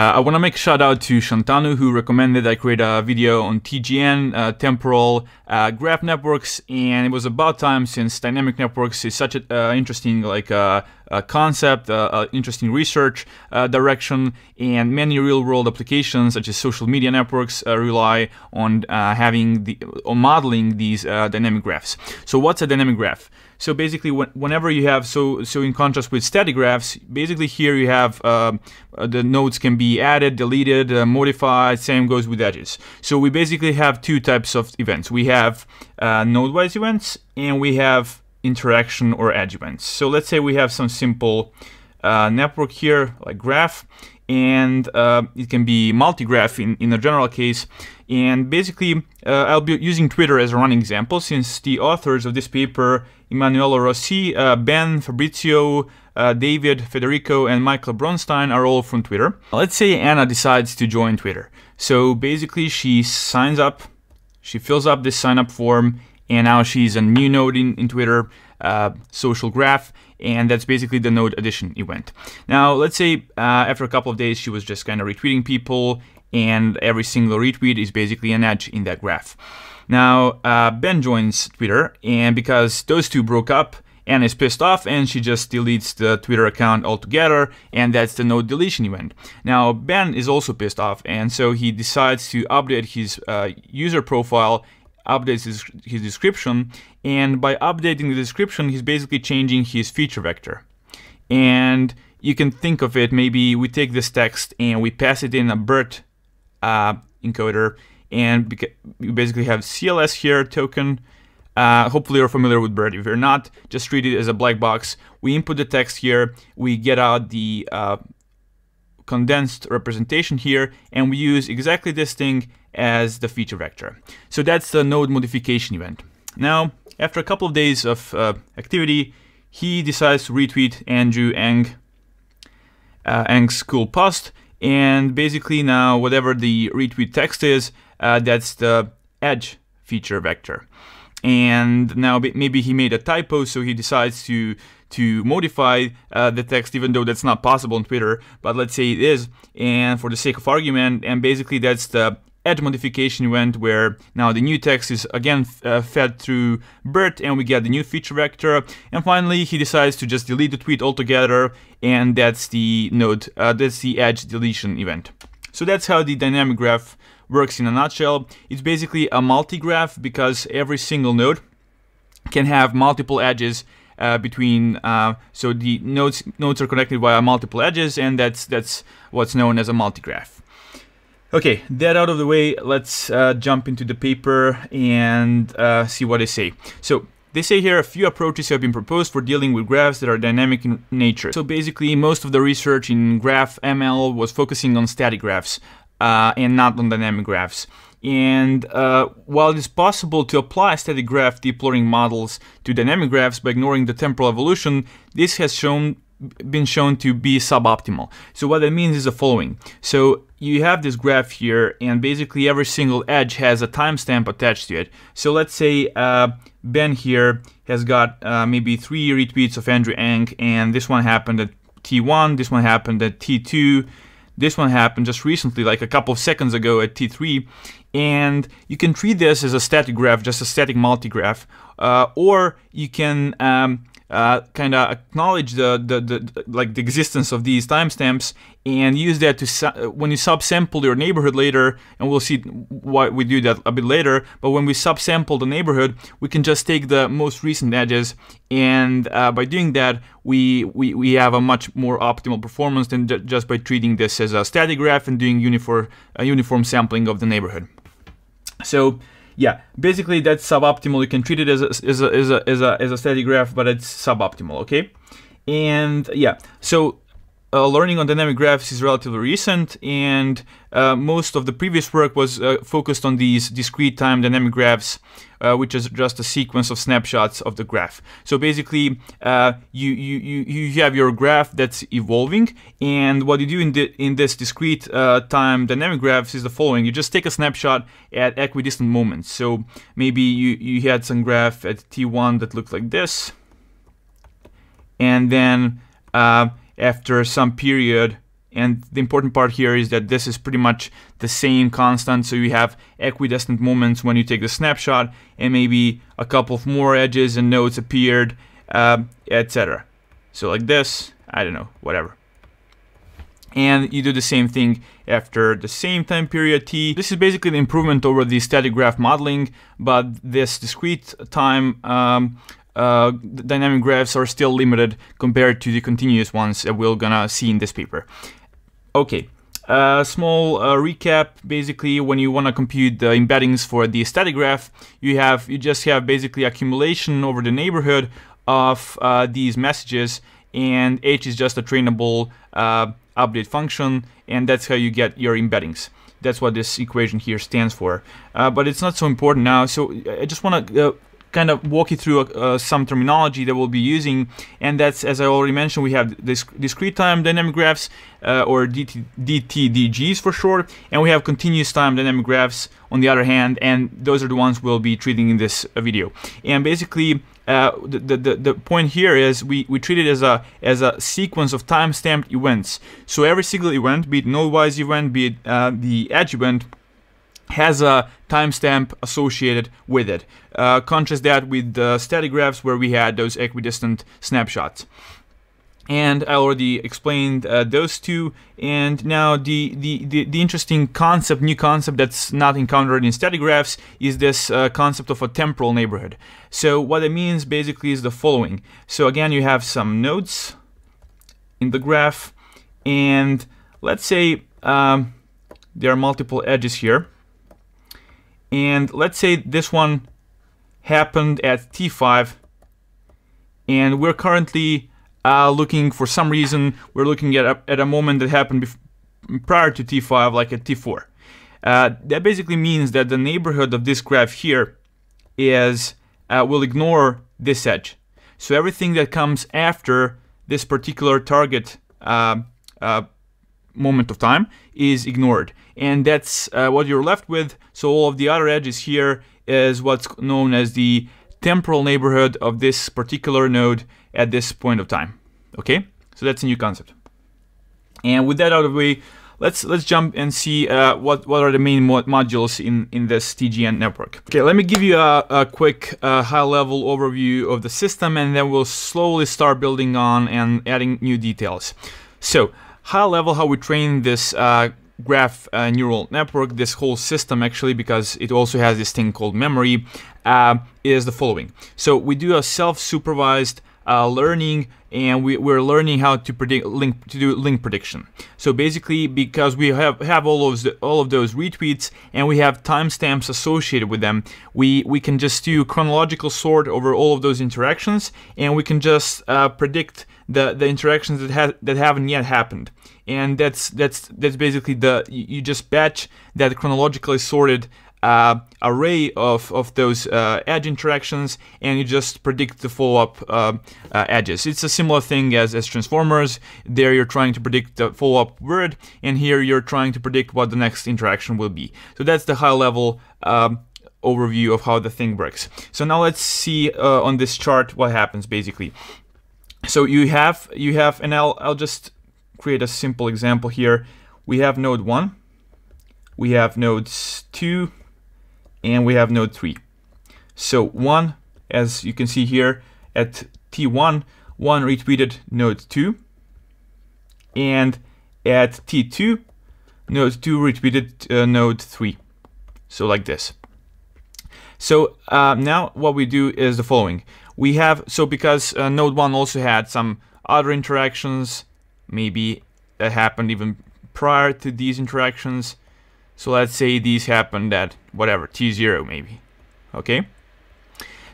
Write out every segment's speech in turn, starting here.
I want to make a shout out to Shantanu, who recommended I create a video on TGN, temporal graph networks, and it was about time, since dynamic networks is such an interesting concept, interesting research direction, and many real-world applications such as social media networks rely on modeling these dynamic graphs. So what's a dynamic graph? So basically, whenever you have, so in contrast with static graphs, basically here you have the nodes can be added, deleted, modified, same goes with edges. So we basically have two types of events. We have node-wise events, and we have interaction or edge events. So let's say we have some simple network here, like graph, and it can be multi-graph in a general case. And basically, I'll be using Twitter as a running example, since the authors of this paper, Emanuele Rossi, Ben, Fabrizio, David, Federico, and Michael Bronstein, are all from Twitter. Let's say Anna decides to join Twitter. So basically, she signs up, she fills up this sign-up form, and now she's a new node in Twitter, social graph, and that's basically the node addition event. Now, let's say after a couple of days, she was just kind of retweeting people, and every single retweet is basically an edge in that graph. Now, Ben joins Twitter, and because those two broke up, Anna is pissed off, and she just deletes the Twitter account altogether, and that's the node deletion event. Now, Ben is also pissed off, and so he decides to update his user profile, updates his description, and by updating the description, he's basically changing his feature vector. And you can think of it, maybe we take this text and we pass it in a BERT encoder, and we basically have CLS here, token. Hopefully you're familiar with BERT. If you're not, just treat it as a black box. We input the text here, we get out the condensed representation here, and we use exactly this thing as the feature vector. So that's the node modification event. Now, after a couple of days of activity, he decides to retweet Andrew Ng, Ng's cool post, and basically now whatever the retweet text is, that's the edge feature vector. And now maybe he made a typo, so he decides to modify the text, even though that's not possible on Twitter, but let's say it is, and for the sake of argument, and basically that's the edge modification event, where now the new text is again fed through BERT, and we get the new feature vector. And finally, he decides to just delete the tweet altogether, and that's the node, that's the edge deletion event. So that's how the dynamic graph works in a nutshell. It's basically a multi-graph, because every single node can have multiple edges between, so the nodes are connected via multiple edges, and that's what's known as a multi-graph. Okay, that out of the way, let's jump into the paper and see what they say. So they say here a few approaches have been proposed for dealing with graphs that are dynamic in nature. So basically, most of the research in graph ML was focusing on static graphs and not on dynamic graphs. And while it's possible to apply static graph deep learning models to dynamic graphs by ignoring the temporal evolution, this has been shown to be suboptimal. So what that means is the following. So you have this graph here, and basically every single edge has a timestamp attached to it. So let's say Ben here has got maybe 3 retweets of Andrew Ng, and this one happened at T1, this one happened at T2, this one happened just recently, like a couple of seconds ago at T3, and you can treat this as a static graph, just a static multigraph, or you can kind of acknowledge the existence of these timestamps and use that to, when you subsample your neighborhood later, and we'll see why we do that a bit later, but when we subsample the neighborhood, we can just take the most recent edges, and by doing that, we have a much more optimal performance than just by treating this as a static graph and doing uniform sampling of the neighborhood. So yeah, basically that's suboptimal. You can treat it as a static graph, but it's suboptimal, okay? And yeah, so learning on dynamic graphs is relatively recent, and most of the previous work was focused on these discrete time dynamic graphs, which is just a sequence of snapshots of the graph. So basically, you have your graph that's evolving, and what you do in this discrete time dynamic graphs is the following: you just take a snapshot at equidistant moments. So maybe you had some graph at T1 that looked like this, and then after some period, And the important part here is that this is pretty much the same constant. So you have equidistant moments when you take the snapshot, and maybe a couple of more edges and nodes appeared, etc. So like this, I don't know, whatever. And you do the same thing after the same time period t. This is basically the improvement over the static graph modeling, but this discrete time dynamic graphs are still limited compared to the continuous ones that we're gonna see in this paper. Okay, small recap. Basically, when you want to compute the embeddings for the static graph, you just have basically accumulation over the neighborhood of these messages, and h is just a trainable update function, and that's how you get your embeddings. That's what this equation here stands for, but it's not so important now. So I just want to kind of walk you through some terminology that we'll be using, and that's, as I already mentioned, we have this discrete time dynamic graphs, or DTDGs for short, and we have continuous time dynamic graphs on the other hand, and those are the ones we'll be treating in this video. And basically the point here is we treat it as a sequence of time-stamped events. So every single event, be it node-wise event, be it the edge event, has a timestamp associated with it. Contrast that with the static graphs where we had those equidistant snapshots. And I already explained those two. And now the interesting concept, new concept that's not encountered in static graphs is this concept of a temporal neighborhood. So what it means basically is the following. So again, you have some nodes in the graph, and let's say there are multiple edges here. And let's say this one happened at T5, and we're currently looking, for some reason, we're looking at a moment that happened prior to T5, like at T4. That basically means that the neighborhood of this graph here is will ignore this edge. So everything that comes after this particular target moment of time is ignored, and that's what you're left with. So all of the other edges here is what's known as the temporal neighborhood of this particular node at this point of time. Okay, so that's a new concept. And with that out of the way, let's jump and see what are the main modules in this TGN network. Okay, let me give you a quick high-level overview of the system, and then we'll slowly start building on and adding new details. So high level, how we train this graph neural network, this whole system actually, because it also has this thing called memory, is the following. So we do a self-supervised learning, and we're learning how to predict link prediction. So basically, because we have all of those retweets, and we have timestamps associated with them, we can just do chronological sort over all of those interactions, and we can just predict the interactions that haven't yet happened. And that's basically you just batch that chronologically sorted array of those edge interactions, and you just predict the follow-up edges. It's a similar thing as transformers. There you're trying to predict the follow-up word, and here you're trying to predict what the next interaction will be. So that's the high-level overview of how the thing works. So now let's see on this chart what happens basically. So you have, and I'll just create a simple example here. We have node 1, we have nodes 2, and we have node 3. So 1, as you can see here, at T1, 1 retweeted node 2, and at T2, node 2 retweeted node 3. So like this. So now what we do is the following. We have, so because node 1 also had some other interactions, maybe that happened even prior to these interactions. So let's say these happened at whatever, T0 maybe, okay?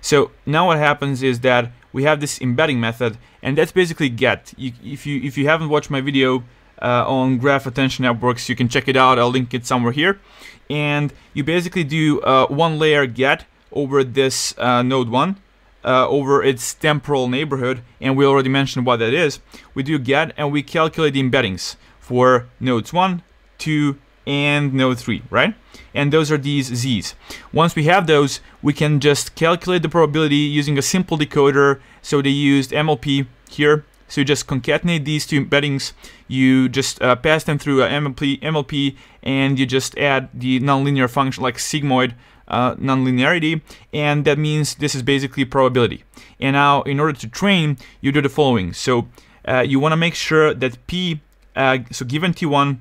So now what happens is that we have this embedding method, and that's basically get. If you haven't watched my video on graph attention networks, you can check it out. I'll link it somewhere here. And you basically do one layer get over this node 1, over its temporal neighborhood, and we already mentioned what that is. We do get, and we calculate the embeddings for nodes 1, 2, and node 3, right? And those are these Z's. Once we have those, we can just calculate the probability using a simple decoder. So they used MLP here So you just concatenate these two embeddings, you just pass them through a MLP, and you just add the nonlinear function like sigmoid nonlinearity, and that means this is basically probability. And now in order to train, you do the following. So you want to make sure that P, so given T1,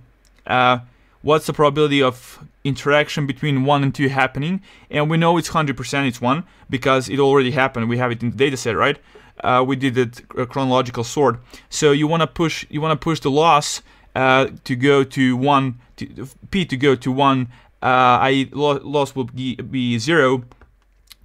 what's the probability of interaction between 1 and 2 happening? And we know it's 100%, it's 1, because it already happened. We have it in the data set, right? We did it chronological sort. So you want to push the loss to go to 1, P to go to 1, i.e. loss will be 0,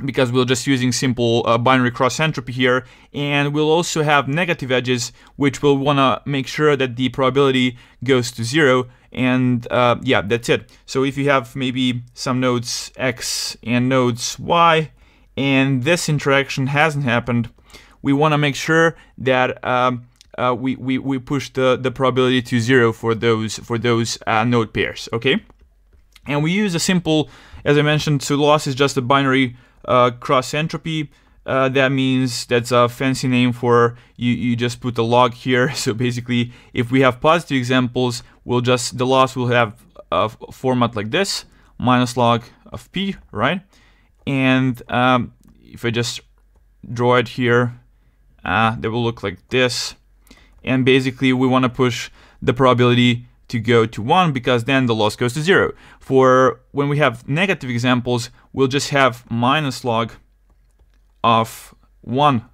because we're just using simple binary cross entropy here. And we'll also have negative edges, which we'll want to make sure that the probability goes to 0. And yeah, that's it. So if you have maybe some nodes X and nodes Y, and this interaction hasn't happened, we want to make sure that we push the probability to 0 for those node pairs, okay? And we use a simple, as I mentioned, so loss is just a binary cross entropy. That means that's a fancy name for you just put a log here. So basically, if we have positive examples, we'll just, the loss will have a format like this, minus log of P, right? And if I just draw it here, that will look like this. And basically, we want to push the probability to go to 1, because then the loss goes to 0. For when we have negative examples, we'll just have minus log of 1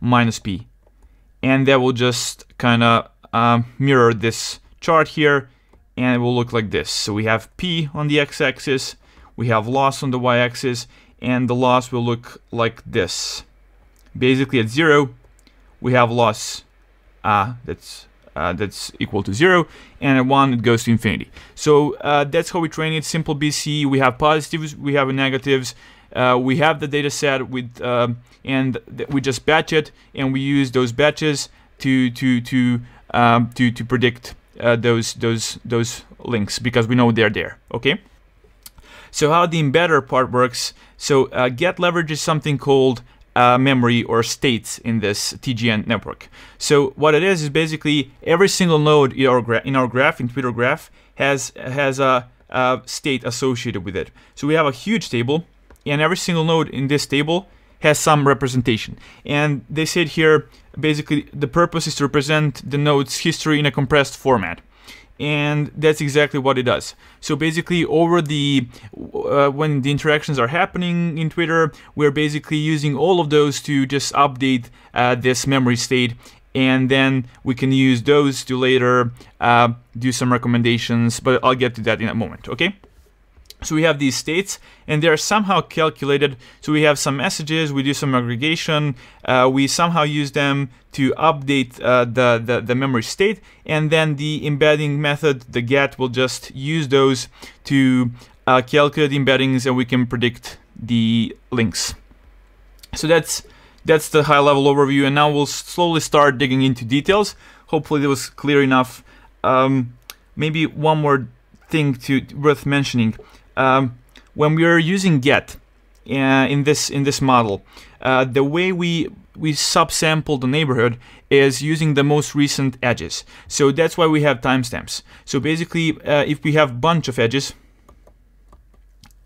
minus P, and that will just kind of mirror this chart here, and it will look like this. So we have P on the x-axis, we have loss on the y-axis, and the loss will look like this. Basically at 0 we have loss that's equal to 0, and at 1 it goes to infinity. So that's how we train it, simple BC. We have positives, we have negatives, we have the data set with, and we just batch it, and we use those batches to predict those links, because we know they're there. Okay. So how the embedder part works? So get leverages something called memory or states in this TGN network. So what it is basically every single node in our graph, in Twitter graph, has a state associated with it. So we have a huge table, and every single node in this table has some representation. And they said here, basically, the purpose is to represent the node's history in a compressed format. And that's exactly what it does. So basically, over the when the interactions are happening in Twitter, we're basically using all of those to just update this memory state. And then we can use those to later do some recommendations, but I'll get to that in a moment, okay? So we have these states, and they are somehow calculated. So we have some messages, we do some aggregation, we somehow use them to update the memory state, and then the embedding method, the GAT, will just use those to calculate embeddings, and we can predict the links. So that's the high-level overview, and now we'll slowly start digging into details. Hopefully that was clear enough. Maybe one more thing worth mentioning. When we are using GET in this model, the way we subsample the neighborhood is using the most recent edges. So that's why we have timestamps. So basically, if we have a bunch of edges,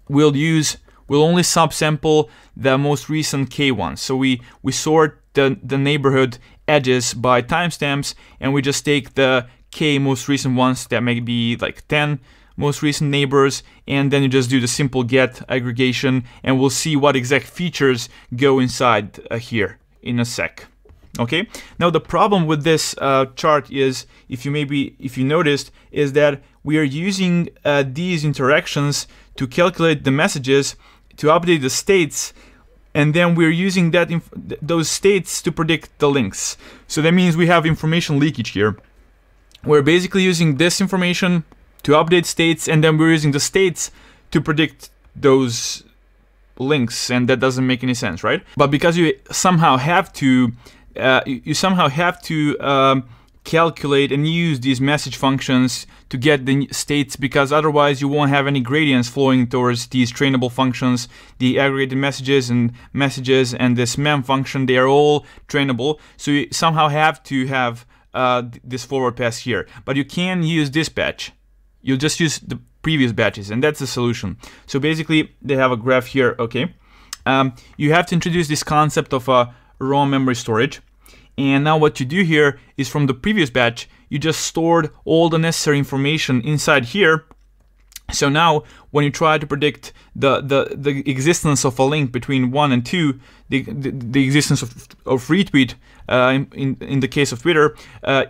we'll only subsample the most recent k ones. So we sort the neighborhood edges by timestamps, and we just take the k most recent ones, that may be like 10. Most recent neighbors, and then you just do the simple get aggregation, and we'll see what exact features go inside here in a sec. Okay, now the problem with this chart is, if you noticed, is that we are using these interactions to calculate the messages, to update the states, and then we're using that those states to predict the links. So that means we have information leakage here. We're basically using this information to update states, and then we're using the states to predict those links, and that doesn't make any sense, right? But because you somehow have to calculate and use these message functions to get the states, because otherwise you won't have any gradients flowing towards these trainable functions. The aggregated messages and this mem function, they are all trainable, so you somehow have to have this forward pass here. But you can use this batch, you'll just use the previous batches, and that's the solution. So basically they have a graph here, okay. You have to introduce this concept of raw memory storage. And now what you do here is from the previous batch, you just stored all the necessary information inside here. So now when you try to predict the existence of a link between 1 and 2, the existence of retweet in the case of Twitter,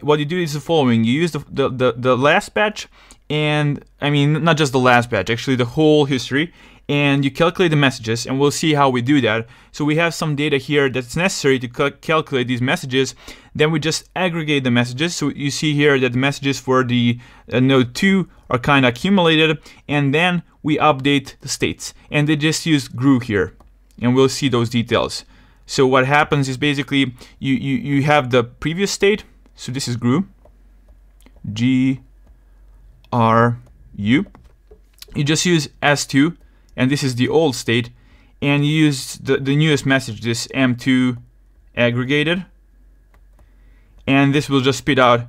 what you do is the following. You use the last batch, and I mean not just the last batch, actually the whole history, and you calculate the messages, and we'll see how we do that. So we have some data here that's necessary to calculate these messages. Then we just aggregate the messages. So you see here that the messages for the node 2 are kind of accumulated, and then we update the states. And they just use grew here, and we'll see those details. So what happens is basically you have the previous state. So this is grew, G-R-U. You just use S2. And this is the old state, and you use the newest message, this M2 aggregated, and this will just spit out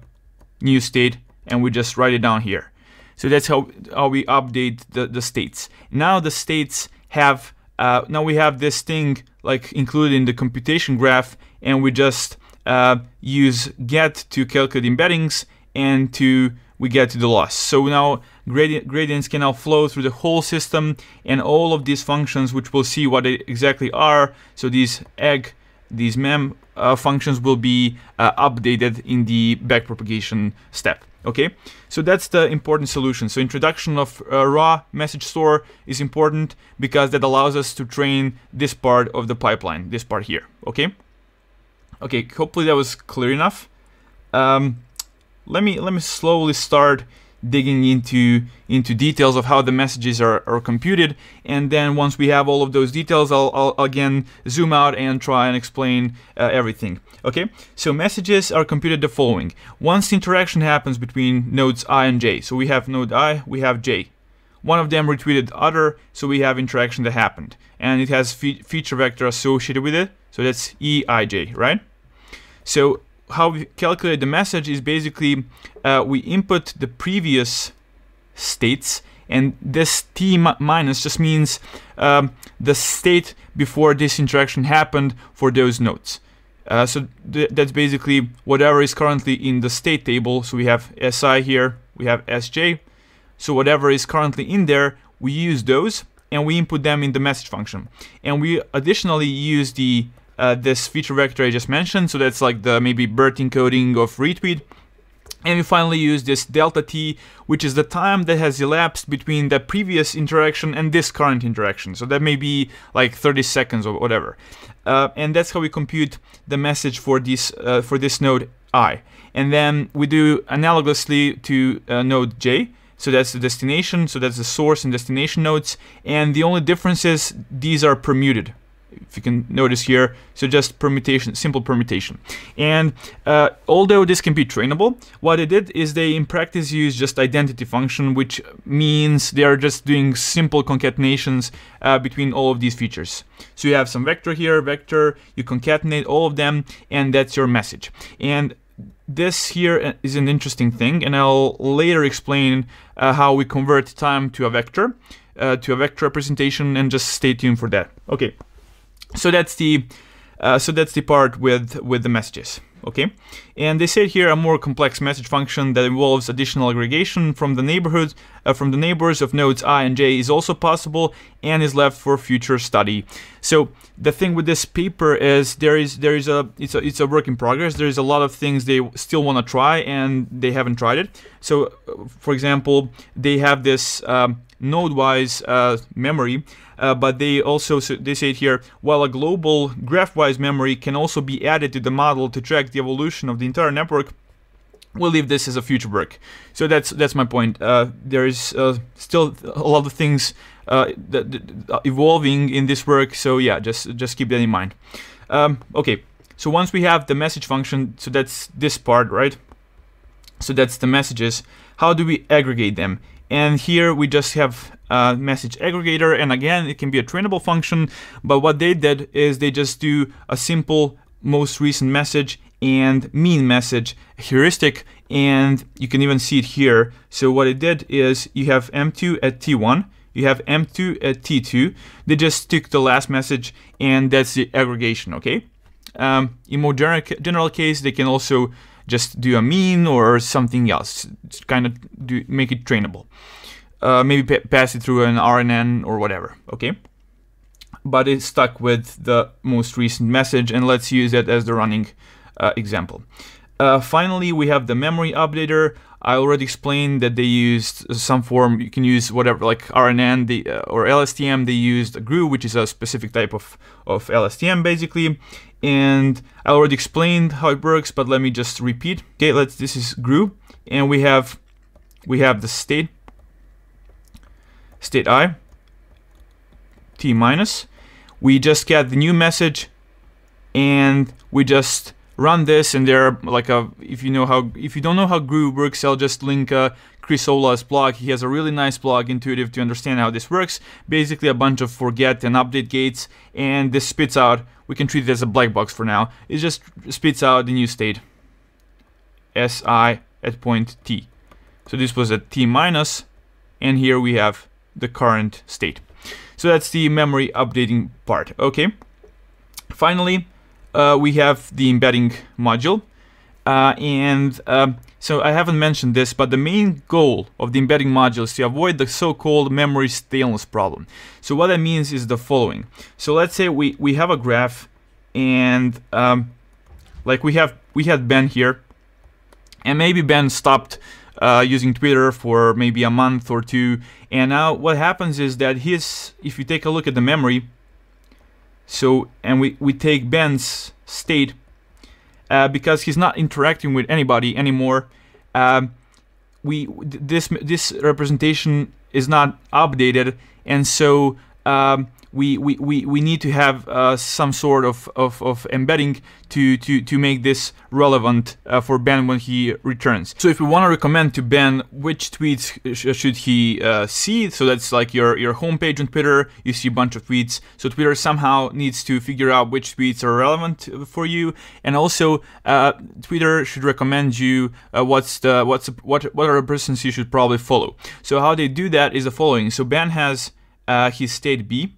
new state, and we just write it down here. So that's how we update the states. Now the states have, now we have this thing like included in the computation graph, and we just use get to calculate embeddings, and we get to the loss. So now gradients can now flow through the whole system, and all of these functions, which we'll see what they exactly are, so these mem functions will be updated in the backpropagation step. Okay, so that's the important solution. So introduction of raw message store is important because that allows us to train this part of the pipeline, this part here. Okay, hopefully that was clear enough. Let me slowly start digging into details of how the messages are computed, and then once we have all of those details, I'll again zoom out and try and explain everything. Okay, so messages are computed the following. Once the interaction happens between nodes I and J, so we have node I, we have J. One of them retweeted the other, so we have interaction that happened, and it has feature vector associated with it, so that's EIJ, right? So how we calculate the message is basically we input the previous states, and this t minus just means the state before this interaction happened for those nodes. So that's basically whatever is currently in the state table. So we have SI here, we have SJ. So whatever is currently in there, we use those and we input them in the message function. And we additionally use the this feature vector I just mentioned, so that's like the maybe BERT encoding of retweet. And we finally use this delta t, which is the time that has elapsed between the previous interaction and this current interaction. So that may be like 30 seconds or whatever. And that's how we compute the message for this node I. And then we do analogously to node J. So that's the destination, so that's the source and destination nodes. And the only difference is these are permuted. If you can notice here, so just permutation, simple permutation. And although this can be trainable, what they did is they in practice use just identity function, which means they are just doing simple concatenations between all of these features. So you have some vector here, vector, you concatenate all of them, and that's your message. And this here is an interesting thing, and I'll later explain how we convert time to a vector representation, and just stay tuned for that. Okay. So that's the part with the messages, okay? And they said here a more complex message function that involves additional aggregation from the neighborhoods, from the neighbors of nodes I and J is also possible and is left for future study. So the thing with this paper is it's a work in progress. There is a lot of things they still want to try and they haven't tried it. So for example, they have this node-wise memory. But they also, so they say it here, while a global graph-wise memory can also be added to the model to track the evolution of the entire network, we'll leave this as a future work. So that's my point. There is still a lot of things that evolving in this work, so yeah, just keep that in mind. Okay, so once we have the message function, so that's this part, right? So that's the messages. How do we aggregate them? And here we just have a message aggregator, and again, it can be a trainable function, but what they did is they just do a simple most recent message and mean message heuristic, and you can even see it here. So what it did is you have M2 at T1, you have M2 at T2, they just took the last message, and that's the aggregation, okay? In more general case, they can also just do a mean or something else, just kind of make it trainable. Maybe pass it through an RNN or whatever, okay? But it's stuck with the most recent message, and let's use that as the running example. Finally, we have the memory updater. I already explained that they used some form, you can use whatever, like RNN or LSTM, they used a GRU, which is a specific type of LSTM basically. And I already explained how it works, but let me just repeat. Okay, this is GRU, and we have the state I, T minus. We just get the new message, and we just run this, and there are like if you don't know how GRU works, I'll just link Chris Ola's blog. He has a really nice blog, intuitive to understand how this works. Basically a bunch of forget and update gates, and this spits out, we can treat it as a black box for now, it just spits out the new state SI at point T. So this was at T minus, and here we have the current state. So that's the memory updating part, okay? Finally, we have the embedding module, so I haven't mentioned this, but the main goal of the embedding module is to avoid the so-called memory staleness problem. So what that means is the following. So let's say we have a graph, and like we had Ben here, and maybe Ben stopped using Twitter for maybe a month or two, and now what happens is that if you take a look at the memory, so, and we take Ben's state, because he's not interacting with anybody anymore, this representation is not updated, and so we need to have some sort of embedding to make this relevant for Ben when he returns. So if we want to recommend to Ben which tweets should he see, so that's like your homepage on Twitter, you see a bunch of tweets, so Twitter somehow needs to figure out which tweets are relevant for you, and also Twitter should recommend you what are the persons you should probably follow. So how they do that is the following. So Ben has his state B,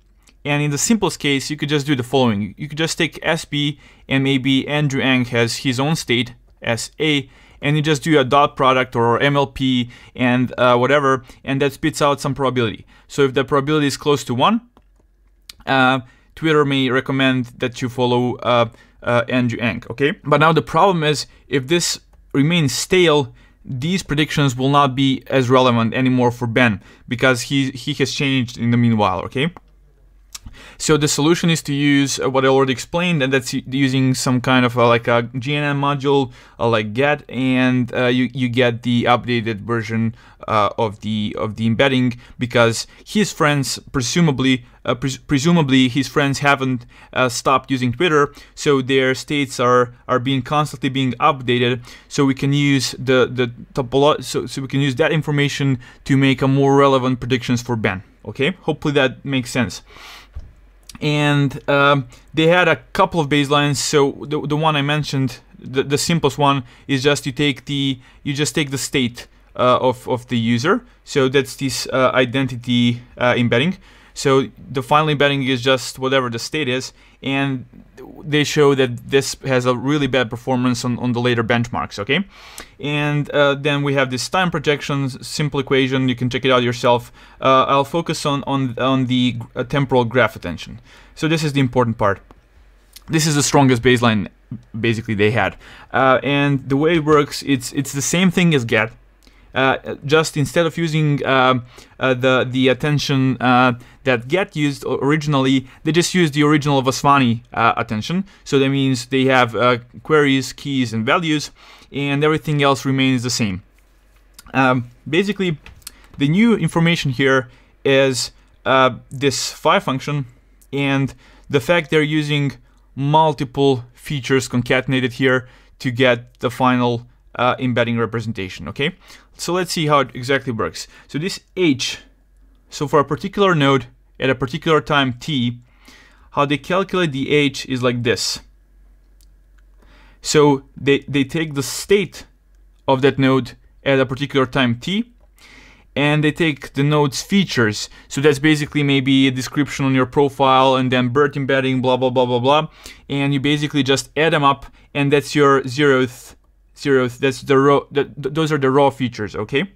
and in the simplest case, you could just do the following. You could just take SB, and maybe Andrew Ng has his own state, SA, and you just do a dot product or MLP and whatever, and that spits out some probability. So if the probability is close to 1, Twitter may recommend that you follow Andrew Ng, okay? But now the problem is, if this remains stale, these predictions will not be as relevant anymore for Ben, because he has changed in the meanwhile, okay? So the solution is to use what I already explained, and that's using some kind of like a GNN module like GET, and you get the updated version of the embedding, because his friends presumably his friends haven't stopped using Twitter, so their states are constantly being updated. So we can use we can use that information to make a more relevant predictions for Ben. Okay, hopefully that makes sense. And they had a couple of baselines. So the one I mentioned, the simplest one, is just you just take the state of the user. So that's this identity embedding. So the final embedding is just whatever the state is, and they show that this has a really bad performance on the later benchmarks, okay? And then we have this time projections, simple equation, you can check it out yourself. I'll focus on the temporal graph attention. So this is the important part. This is the strongest baseline, basically, they had. And the way it works, it's the same thing as GET. Just instead of using the attention that GET used originally, they just used the original Vaswani attention. So that means they have queries, keys, and values, and everything else remains the same. Basically, the new information here is this phi function, and the fact they're using multiple features concatenated here to get the final embedding representation, okay? So let's see how it exactly works. So this H, so for a particular node at a particular time t, how they calculate the H is like this. So they take the state of that node at a particular time t, and they take the node's features. So that's basically maybe a description on your profile and then BERT embedding, blah, blah, blah, blah, blah. And you basically just add them up, and that's your zeroth, that's the row, those are the raw features, okay?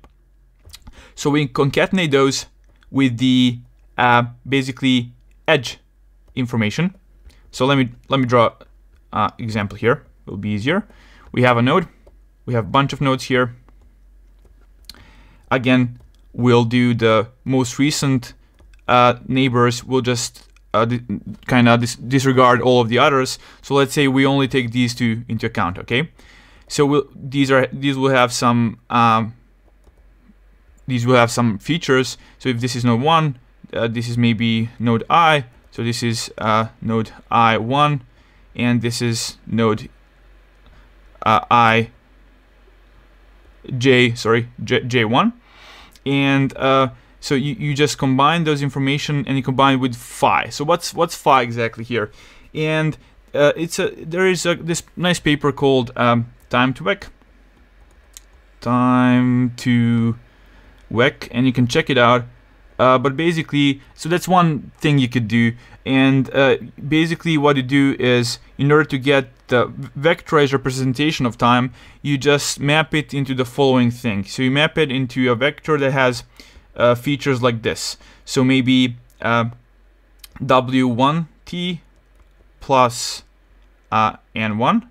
So we concatenate those with the basically edge information. So let me draw an example here, it'll be easier. We have a node, we have a bunch of nodes here. Again, we'll do the most recent neighbors. We'll just kind of disregard all of the others. So let's say we only take these two into account. Okay, so these will have some features. So if this is node one, this is maybe node I. So this is node I1, and this is node J1. And so you just combine those information, and you combine with phi. So what's phi exactly here? And there is this nice paper called Time2Vec, and you can check it out. But basically, so that's one thing you could do. And basically what you do is, in order to get the vectorized representation of time, you just map it into the following thing. So you map it into a vector that has features like this. So maybe W1t plus N1.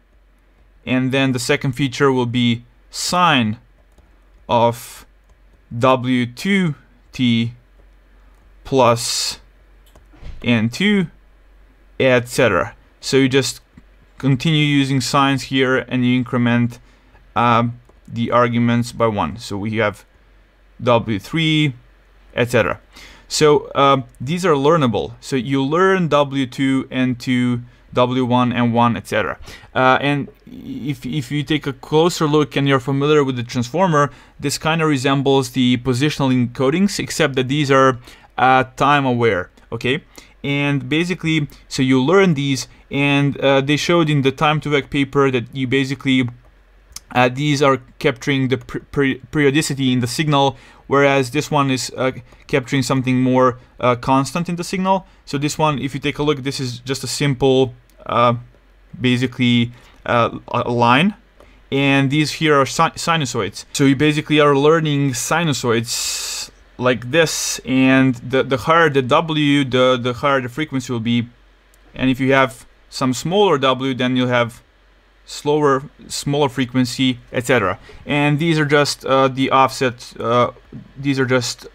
And then the second feature will be sine of W2t plus N2, etc. So you just continue using signs here, and you increment the arguments by one. So we have W3, etc. So these are learnable. So you learn W2, N2, W1, N1, etc. And if you take a closer look and you're familiar with the transformer, this kind of resembles the positional encodings, except that these are time aware, okay? And basically, so you learn these, and they showed in the Time2Vec paper that you basically these are capturing the periodicity in the signal, whereas this one is capturing something more constant in the signal. So this one, if you take a look, this is just a simple basically a line, and these here are sinusoids. So you basically are learning sinusoids like this, and the higher the W, the higher the frequency will be. And if you have some smaller W, then you'll have smaller frequency, etc. And these are just the offset, these are just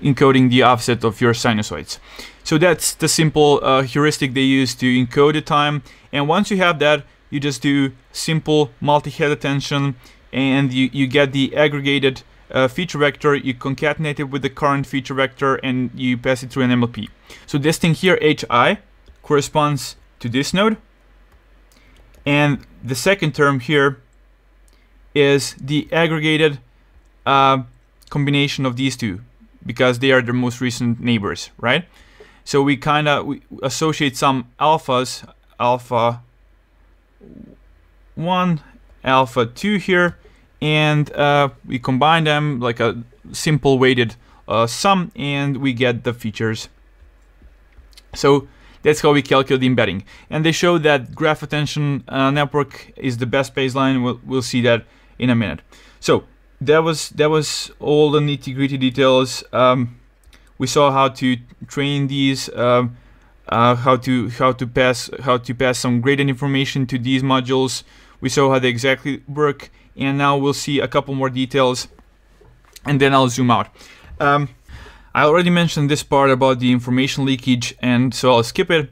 encoding the offset of your sinusoids. So that's the simple heuristic they use to encode the time. And once you have that, you just do simple multi-head attention, and you get the aggregated feature vector, you concatenate it with the current feature vector, and you pass it through an MLP. So this thing here, HI, corresponds to this node, and the second term here is the aggregated combination of these two, because they are the most recent neighbors, right? So we kind of associate some alphas, alpha 1, alpha 2 here, and we combine them like a simple weighted sum, and we get the features. So that's how we calculate the embedding. And they show that graph attention network is the best baseline. We'll see that in a minute. So that was all the nitty-gritty details. We saw how to train these, how to pass some graded information to these modules. We saw how they exactly work, and now we'll see a couple more details, and then I'll zoom out. I already mentioned this part about the information leakage, and so I'll skip it.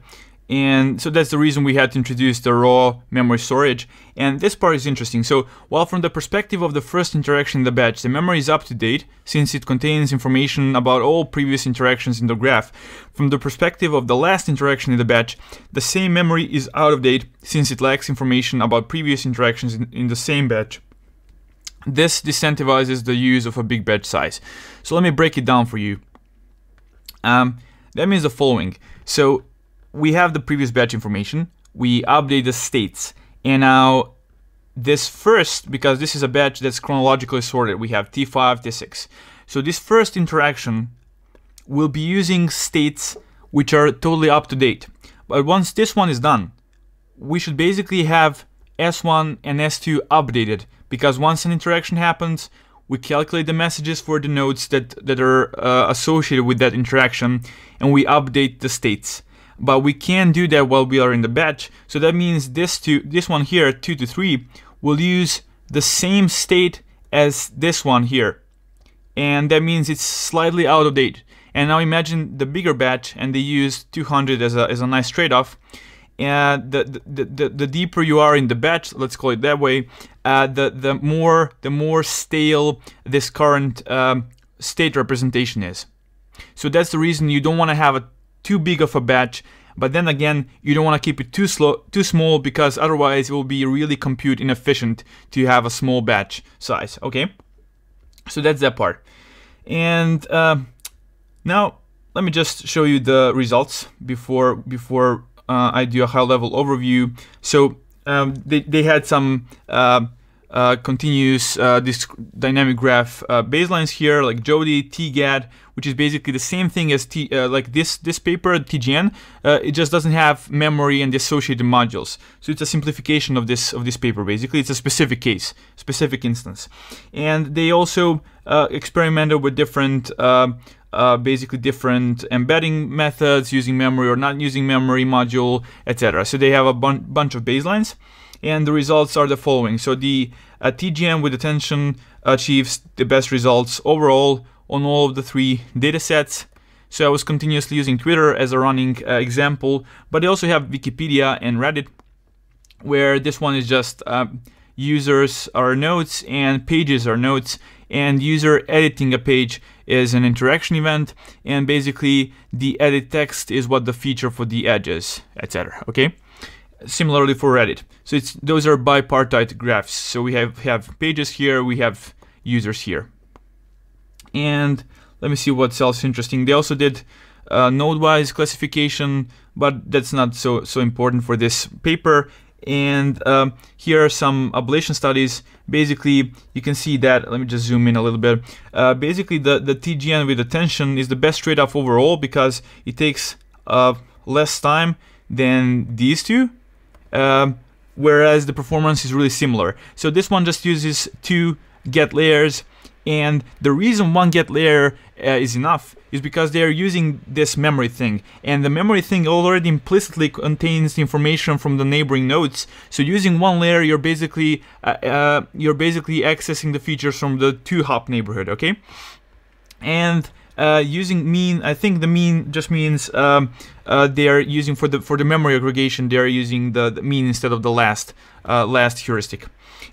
And so that's the reason we had to introduce the raw memory storage. And this part is interesting. So while from the perspective of the first interaction in the batch, the memory is up to date since it contains information about all previous interactions in the graph, from the perspective of the last interaction in the batch, the same memory is out of date since it lacks information about previous interactions in the same batch. This disincentivizes the use of a big batch size. So let me break it down for you. That means the following. So we have the previous batch information, we update the states, and now this first, because this is a batch that's chronologically sorted, we have T5, T6. So this first interaction will be using states which are totally up to date. But once this one is done, we should basically have S1 and S2 updated, because once an interaction happens, we calculate the messages for the nodes that are associated with that interaction, and we update the states. But we can't do that while we are in the batch, so that means this one here, 2 to 3, will use the same state as this one here. And that means it's slightly out of date. And now imagine the bigger batch, and they use 200 as a nice trade-off. And the deeper you are in the batch, let's call it that way, the more stale this current state representation is. So that's the reason you don't want to have too big of a batch, but then again, you don't want to keep it too small, because otherwise it will be really compute inefficient to have a small batch size. Okay, so that's that part. And now let me just show you the results before I do a high-level overview. So they had some continuous dynamic graph baselines here, like Jody, TGAT, which is basically the same thing as like this paper, TGN. It just doesn't have memory and the associated modules. So it's a simplification of this paper. Basically, it's a specific case, specific instance. And they also experimented with different. Basically different embedding methods, using memory or not using memory module, etc. So they have a bunch of baselines, and the results are the following. So the TGN with attention achieves the best results overall on all of the three data sets. So I was continuously using Twitter as a running example, but they also have Wikipedia and Reddit, where this one is just users are nodes and pages are nodes, and user editing a page is an interaction event, and basically the edit text is what the feature for the edges, etc. Okay, similarly for Reddit. So it's, those are bipartite graphs. So we have pages here, we have users here. And let me see what's else interesting. They also did node-wise classification, but that's not so important for this paper. And here are some ablation studies. Basically, you can see that, let me just zoom in a little bit. Basically, the TGN with attention is the best trade-off overall, because it takes less time than these two, whereas the performance is really similar. So this one just uses two get layers, and the reason one get layer is enough is because they are using this memory thing, and the memory thing already implicitly contains information from the neighboring nodes. So using one layer, you're basically accessing the features from the two-hop neighborhood. Okay, and using mean, I think the mean just means they are using for the memory aggregation. They are using the mean instead of the last heuristic,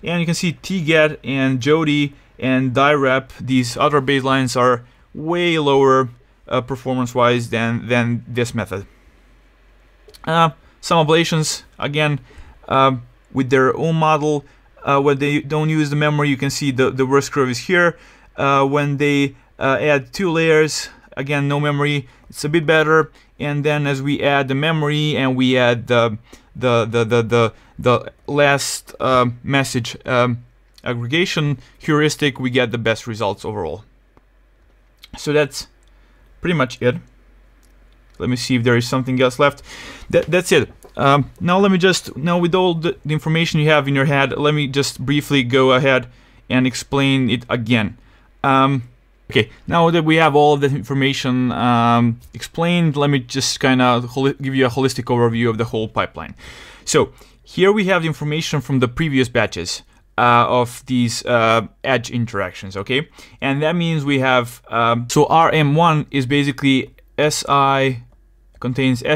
and you can see TGAT and Jody and DIREP, these other baselines are way lower performance-wise than this method. Some ablations, again, with their own model, where they don't use the memory, you can see the worst curve is here. When they add two layers, again, no memory, it's a bit better. And then as we add the memory and we add the last message aggregation heuristic, we get the best results overall. So that's pretty much it. Let me see if there is something else left. That's it. Now let me just, now with all the information you have in your head, let me just briefly go ahead and explain it again. Okay, now that we have all of that information explained, let me just kind of give you a holistic overview of the whole pipeline. So here we have the information from the previous batches. Of these edge interactions, okay? And that means we have, so RM1 is basically SI, contains SI,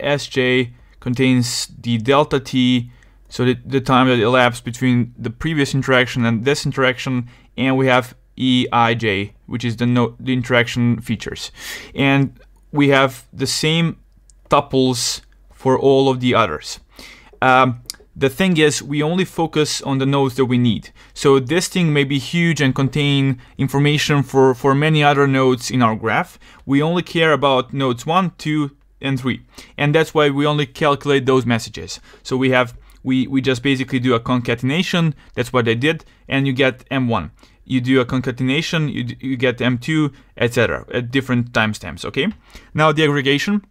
SJ, contains the delta T, so the time that elapsed between the previous interaction and this interaction, and we have EIJ, which is the interaction features. And we have the same tuples for all of the others. The thing is, we only focus on the nodes that we need. So this thing may be huge and contain information for many other nodes in our graph. We only care about nodes 1, 2, and 3. And that's why we only calculate those messages. So we just basically do a concatenation, that's what I did, and you get M1. You do a concatenation, you get M2, etc. at different timestamps, okay? Now the aggregation,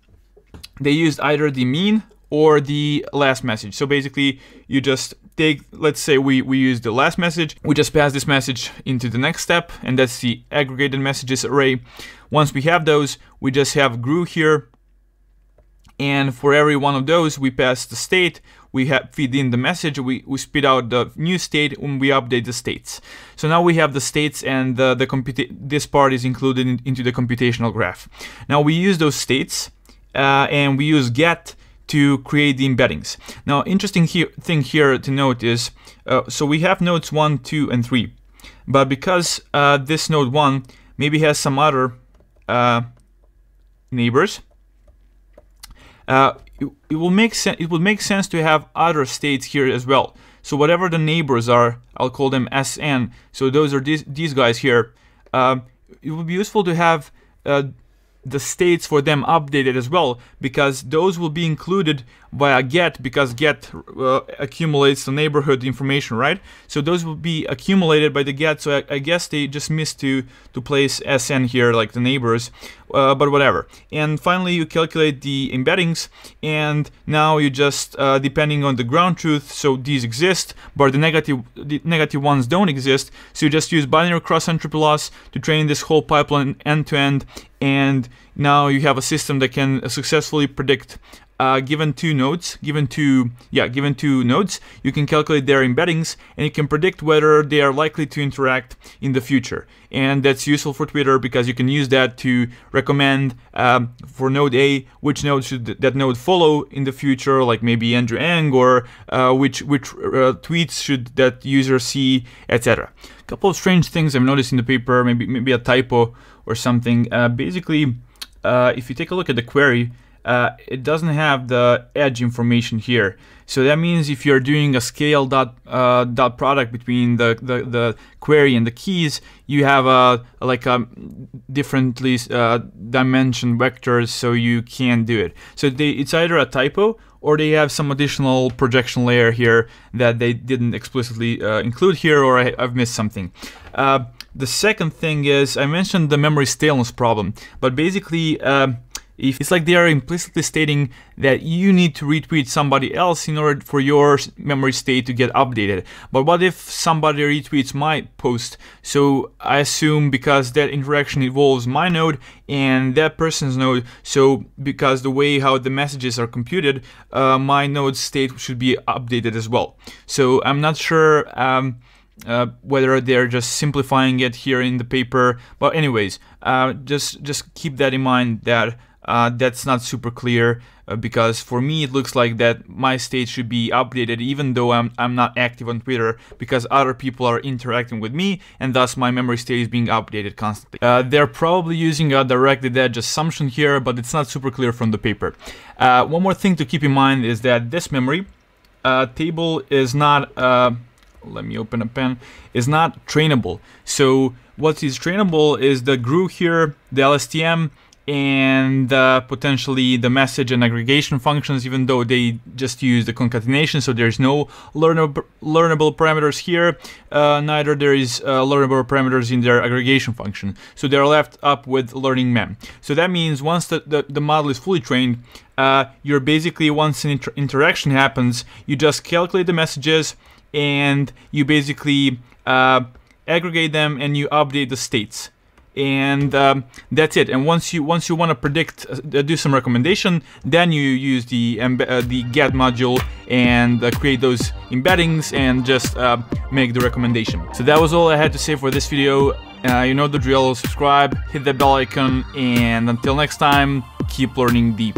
they used either the mean or the last message. So basically you just take, let's say we use the last message, we just pass this message into the next step, and that's the aggregated messages array. Once we have those, we just have GRU here, and for every one of those we pass the state, we feed in the message, we spit out the new state, and we update the states. So now we have the states, and this part is included into the computational graph. Now we use those states and we use get to create the embeddings. Now, interesting thing here to note is, so we have nodes 1, 2, and 3, but because this node 1 maybe has some other neighbors, it would make sense to have other states here as well. So whatever the neighbors are, I'll call them SN, so those are these guys here. It would be useful to have the states for them updated as well, because those will be included via get, because get accumulates the neighborhood information, right? So those will be accumulated by the get, so I guess they just missed to place SN here, like the neighbors, but whatever. And finally you calculate the embeddings, and now you just, depending on the ground truth, so these exist, but the negative ones don't exist, so you just use binary cross-entropy loss to train this whole pipeline end-to-end, and now you have a system that can successfully predict given two nodes, you can calculate their embeddings, and you can predict whether they are likely to interact in the future. And that's useful for Twitter, because you can use that to recommend for node A which node should that node follow in the future, like maybe Andrew Ng, or which tweets should that user see, etc. A couple of strange things I've noticed in the paper, maybe a typo or something. Basically, if you take a look at the query, it doesn't have the edge information here. So that means if you're doing a scale dot product between the query and the keys, you have a differently dimension vectors, so you can't do it. So it's either a typo, or they have some additional projection layer here that they didn't explicitly include here, or I've missed something. The second thing is, I mentioned the memory staleness problem, but basically, it's like they are implicitly stating that you need to retweet somebody else in order for your memory state to get updated. But what if somebody retweets my post? So I assume, because that interaction involves my node and that person's node, so because the way how the messages are computed, my node's state should be updated as well. So I'm not sure whether they're just simplifying it here in the paper. But anyways, just keep that in mind, that that's not super clear, because for me it looks like that my state should be updated even though I'm not active on Twitter, because other people are interacting with me, and thus my memory state is being updated constantly. They're probably using a directed edge assumption here, but it's not super clear from the paper. One more thing to keep in mind is that this memory table is not, let me open a pen, is not trainable. So what is trainable is the GRU here, the LSTM, and potentially the message and aggregation functions, even though they just use the concatenation, so there's no learnable parameters here, neither there is learnable parameters in their aggregation function. So they're left up with learning mem. So that means once the model is fully trained, you're basically, once an interaction happens, you just calculate the messages, and you basically aggregate them, and you update the states. And that's it. And once you want to predict, do some recommendation, then you use the get module and create those embeddings and just make the recommendation. So that was all I had to say for this video. You know the drill, subscribe, hit the bell icon, and until next time, keep learning deep.